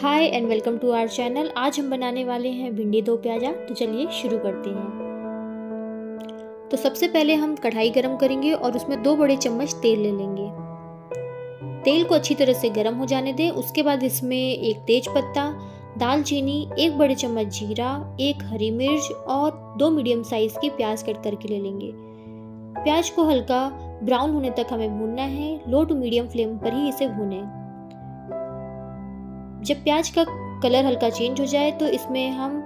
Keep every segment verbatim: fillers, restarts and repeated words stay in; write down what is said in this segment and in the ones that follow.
Hi and welcome to our channel. आज हम बनाने वाले हैं भिंडी दो प्याजा, तो चलिए शुरू करते हैं। तो सबसे पहले हम कढ़ाई गरम करेंगे और उसमें दो बड़े चम्मच तेल ले लेंगे। तेल को अच्छी तरह से गरम हो जाने दें। उसके बाद इसमें एक तेज पत्ता, दालचीनी, एक बड़े चम्मच जीरा, एक हरी मिर्च और दो मीडियम साइज की प्याज कट करके ले लेंगे। प्याज को हल्का ब्राउन होने तक हमें भूनना है। लो टू मीडियम फ्लेम पर ही इसे भूनें। जब प्याज का कलर हल्का चेंज हो जाए तो इसमें हम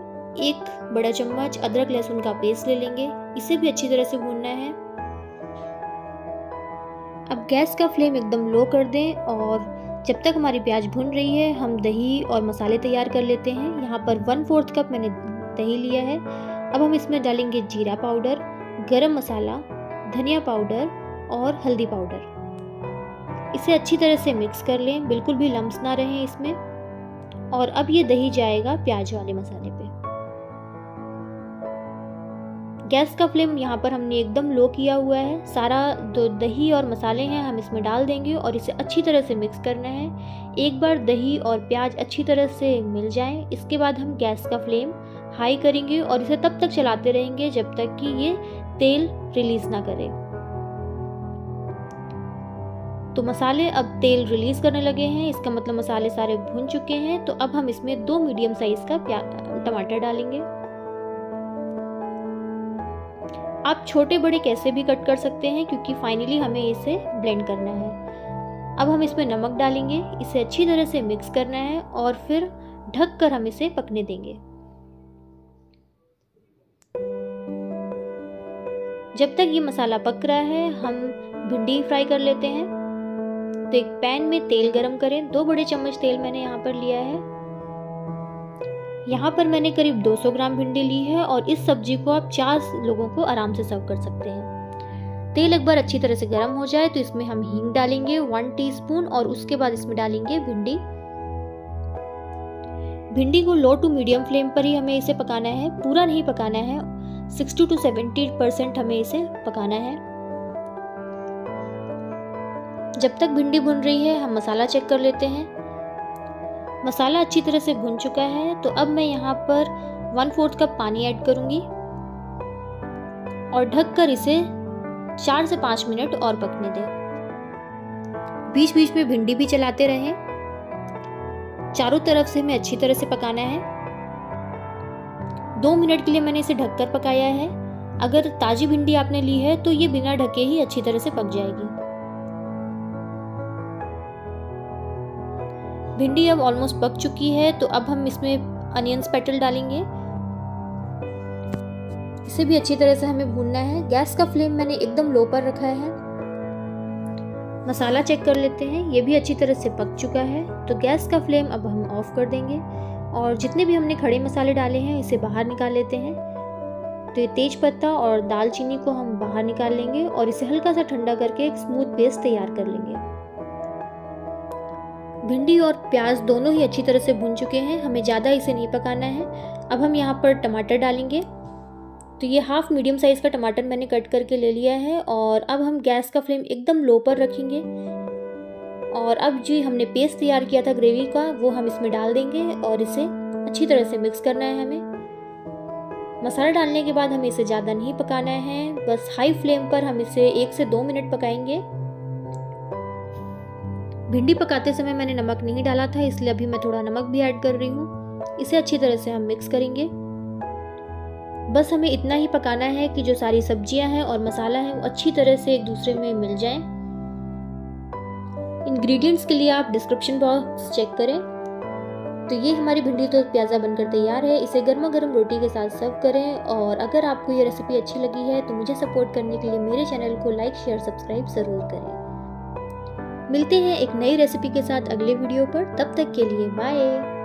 एक बड़ा चम्मच अदरक लहसुन का पेस्ट ले लेंगे। इसे भी अच्छी तरह से भूनना है। अब गैस का फ्लेम एकदम लो कर दें और जब तक हमारी प्याज भून रही है हम दही और मसाले तैयार कर लेते हैं। यहाँ पर वन फोर्थ कप मैंने दही लिया है। अब हम इसमें डालेंगे जीरा पाउडर, गरम मसाला, धनिया पाउडर और हल्दी पाउडर। इसे अच्छी तरह से मिक्स कर लें, बिल्कुल भी लम्स ना रहें इसमें। और अब ये दही जाएगा प्याज वाले मसाले पे। गैस का फ्लेम यहाँ पर हमने एकदम लो किया हुआ है। सारा जो दही और मसाले हैं हम इसमें डाल देंगे और इसे अच्छी तरह से मिक्स करना है। एक बार दही और प्याज अच्छी तरह से मिल जाए, इसके बाद हम गैस का फ्लेम हाई करेंगे और इसे तब तक चलाते रहेंगे जब तक कि ये तेल रिलीज ना करे। तो मसाले अब तेल रिलीज करने लगे हैं, इसका मतलब मसाले सारे भुन चुके हैं। तो अब हम इसमें दो मीडियम साइज का प्याज टमाटर डालेंगे। आप छोटे बड़े कैसे भी कट कर सकते हैं, क्योंकि फाइनली हमें इसे ब्लेंड करना है। अब हम इसमें नमक डालेंगे, इसे अच्छी तरह से मिक्स करना है और फिर ढक कर हम इसे पकने देंगे। जब तक ये मसाला पक रहा है हम भिंडी फ्राई कर लेते हैं। तो एक पैन में तेल गरम करें। दो बड़े चम्मच तेल मैंने यहाँ पर लिया है। यहाँ पर मैंने करीब दो सौ ग्राम भिंडी ली है और इस सब्जी को आप चार लोगों को आराम से सर्व कर सकते हैं। तेल एक बार अच्छी तरह से गरम हो जाए तो इसमें हम हींग डालेंगे वन टीस्पून और उसके बाद इसमें डालेंगे भिंडी। भिंडी को लो टू मीडियम फ्लेम पर ही हमें इसे पकाना है, पूरा नहीं पकाना है। सिक्सटी टू सेवेंटी परसेंट हमें इसे पकाना है। जब तक भिंडी भुन रही है हम मसाला चेक कर लेते हैं। मसाला अच्छी तरह से भुन चुका है। तो अब मैं यहाँ पर वन फोर्थ कप पानी ऐड करूँगी और ढककर इसे चार से पाँच मिनट और पकने दें। बीच बीच में भिंडी भी चलाते रहें। चारों तरफ से हमें अच्छी तरह से पकाना है। दो मिनट के लिए मैंने इसे ढककर पकाया है। अगर ताज़ी भिंडी आपने ली है तो ये बिना ढके ही अच्छी तरह से पक जाएगी। भिंडी अब ऑलमोस्ट पक चुकी है। तो अब हम इसमें अनियंस पेटल डालेंगे। इसे भी अच्छी तरह से हमें भूनना है। गैस का फ्लेम मैंने एकदम लो पर रखा है। मसाला चेक कर लेते हैं, ये भी अच्छी तरह से पक चुका है। तो गैस का फ्लेम अब हम ऑफ कर देंगे और जितने भी हमने खड़े मसाले डाले हैं इसे बाहर निकाल लेते हैं। तो ये तेज पत्ता और दालचीनी को हम बाहर निकाल लेंगे और इसे हल्का सा ठंडा करके एक स्मूथ पेस्ट तैयार कर लेंगे। भिंडी और प्याज दोनों ही अच्छी तरह से भून चुके हैं, हमें ज़्यादा इसे नहीं पकाना है। अब हम यहाँ पर टमाटर डालेंगे। तो ये हाफ मीडियम साइज़ का टमाटर मैंने कट करके ले लिया है और अब हम गैस का फ्लेम एकदम लो पर रखेंगे। और अब जी हमने पेस्ट तैयार किया था ग्रेवी का, वो हम इसमें डाल देंगे और इसे अच्छी तरह से मिक्स करना है हमें। मसाला डालने के बाद हमें इसे ज़्यादा नहीं पकाना है, बस हाई फ्लेम पर हम इसे एक से दो मिनट पकाएंगे। भिंडी पकाते समय मैंने नमक नहीं डाला था, इसलिए अभी मैं थोड़ा नमक भी ऐड कर रही हूँ। इसे अच्छी तरह से हम मिक्स करेंगे। बस हमें इतना ही पकाना है कि जो सारी सब्जियां हैं और मसाला है वो अच्छी तरह से एक दूसरे में मिल जाए। इंग्रेडिएंट्स के लिए आप डिस्क्रिप्शन बॉक्स चेक करें। तो ये हमारी भिंडी तो प्याज़ा बनकर तैयार है। इसे गर्मा गर्म रोटी के साथ सर्व करें। और अगर आपको ये रेसिपी अच्छी लगी है तो मुझे सपोर्ट करने के लिए मेरे चैनल को लाइक, शेयर, सब्सक्राइब ज़रूर करें। मिलते हैं एक नई रेसिपी के साथ अगले वीडियो पर। तब तक के लिए बाय।